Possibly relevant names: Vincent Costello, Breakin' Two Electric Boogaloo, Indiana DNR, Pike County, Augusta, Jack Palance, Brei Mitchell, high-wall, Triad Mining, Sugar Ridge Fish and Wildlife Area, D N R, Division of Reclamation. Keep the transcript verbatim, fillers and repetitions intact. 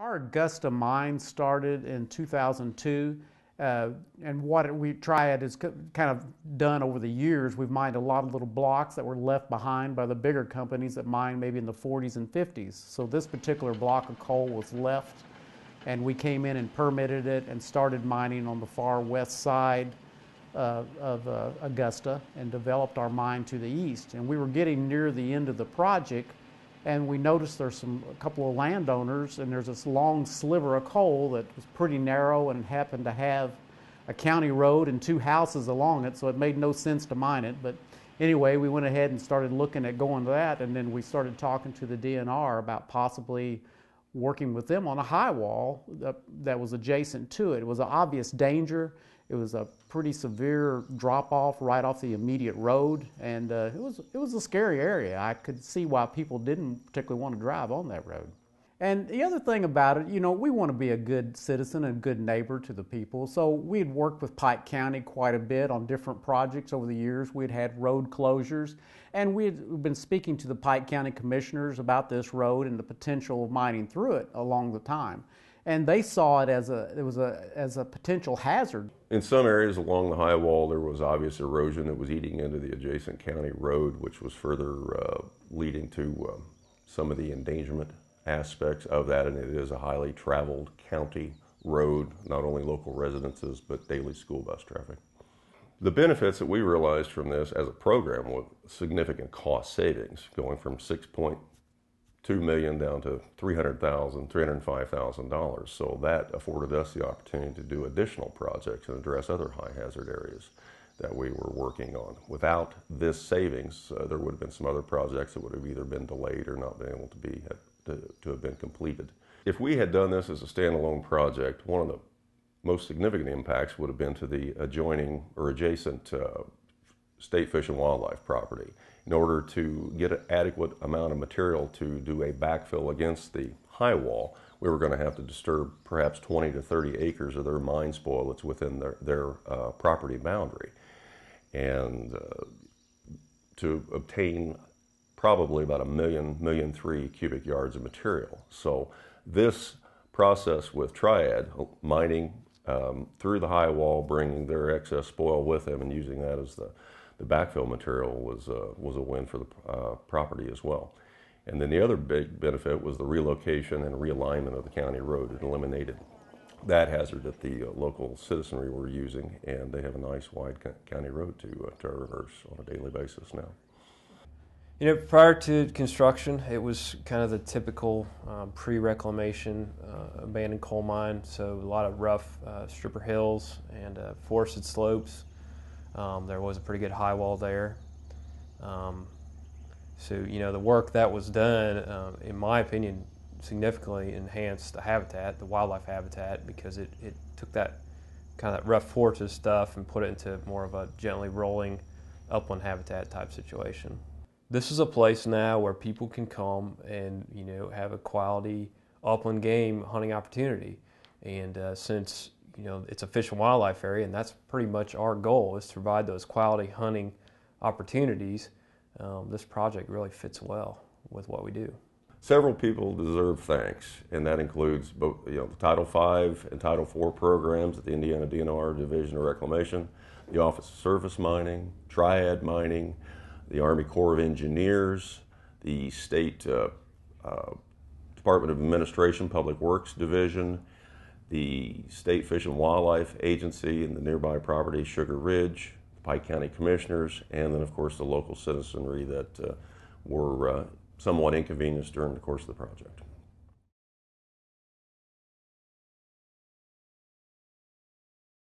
Our Augusta mine started in two thousand two, uh, and what it, we Triad has kind of done over the years, we've mined a lot of little blocks that were left behind by the bigger companies that mined maybe in the forties and fifties. So this particular block of coal was left, and we came in and permitted it and started mining on the far west side uh, of uh, Augusta and developed our mine to the east. And we were getting near the end of the project, and we noticed there's some, a couple of landowners, and there's this long sliver of coal that was pretty narrow and happened to have a county road and two houses along it, so it made no sense to mine it. But anyway, we went ahead and started looking at going to that, and then we started talking to the D N R about possibly working with them on a high wall that, that was adjacent to it. It was an obvious danger. It was a pretty severe drop-off right off the immediate road, and uh, it was it was a scary area. I could see why people didn't particularly want to drive on that road. And the other thing about it, you know, we want to be a good citizen and good neighbor to the people, so we had worked with Pike County quite a bit on different projects over the years. We'd had road closures, and we'd been speaking to the Pike County commissioners about this road and the potential of mining through it along the time. And they saw it as a, it was a, as a potential hazard. In some areas along the high wall, there was obvious erosion that was eating into the adjacent county road, which was further uh, leading to um, some of the endangerment aspects of that. And it is a highly traveled county road, not only local residences, but daily school bus traffic. The benefits that we realized from this as a program were significant cost savings, going from six point two million dollars down to three hundred thousand dollars, three hundred five thousand dollars. So that afforded us the opportunity to do additional projects and address other high hazard areas that we were working on. Without this savings, uh, there would have been some other projects that would have either been delayed or not been able to be to, to have been completed. If we had done this as a standalone project, one of the most significant impacts would have been to the adjoining or adjacent uh, state fish and wildlife property. In order to get an adequate amount of material to do a backfill against the high wall, we were going to have to disturb perhaps twenty to thirty acres of their mine spoil that's within their, their uh, property boundary. And uh, to obtain probably about a million, million three cubic yards of material. So this process with Triad, mining um, through the high wall, bringing their excess spoil with them and using that as the The backfill material was, uh, was a win for the uh, property as well. And then the other big benefit was the relocation and realignment of the county road. It eliminated that hazard that the uh, local citizenry were using, and they have a nice wide county road to, uh, to reverse on a daily basis now. You know, prior to construction, it was kind of the typical um, pre-reclamation uh, abandoned coal mine, so a lot of rough uh, stripper hills and uh, forested slopes. Um, there was a pretty good high wall there. Um, so, you know, the work that was done, uh, in my opinion, significantly enhanced the habitat, the wildlife habitat, because it, it took that kind of that rough forested stuff and put it into more of a gently rolling upland habitat type situation. This is a place now where people can come and, you know, have a quality upland game hunting opportunity. And uh, since you know, it's a fish and wildlife area, and that's pretty much our goal, is to provide those quality hunting opportunities. Um, this project really fits well with what we do. Several people deserve thanks, and that includes both, you know, the Title five and Title four programs at the Indiana D N R Division of Reclamation, the Office of Surface Mining, Triad Mining, the Army Corps of Engineers, the State uh, uh, Department of Administration Public Works Division, the State Fish and Wildlife Agency and the nearby property, Sugar Ridge, the Pike County Commissioners, and then of course the local citizenry that uh, were uh, somewhat inconvenienced during the course of the project.